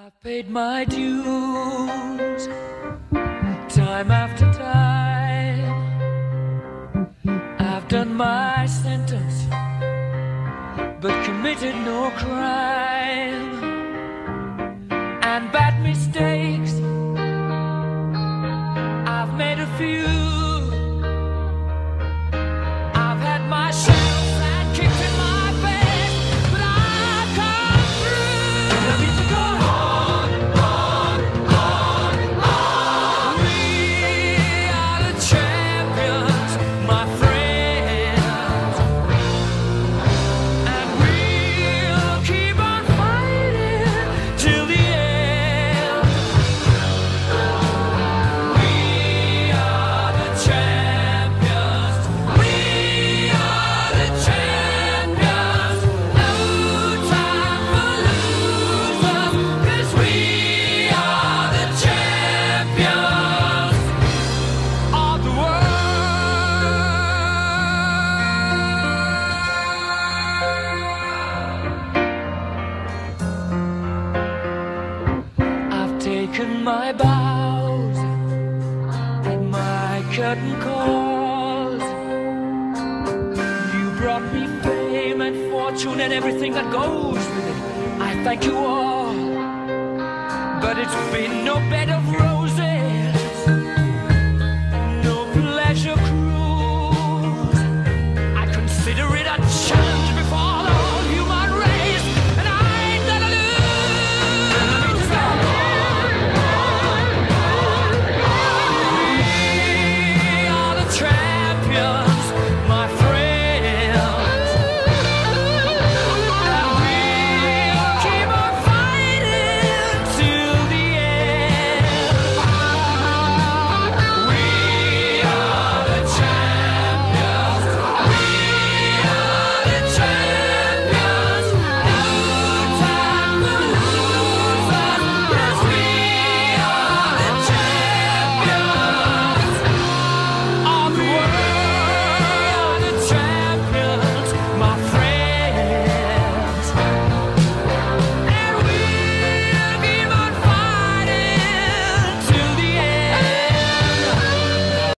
I've paid my dues, time after time. I've done my sentence, but committed no crime. And bad mistakes, I've made a few. I've had my shells and kicked in my face, but I've come through. I need to go. Taken my bows and my curtain calls. You brought me fame and fortune and everything that goes with it. I thank you all, but it's been no bed of roses.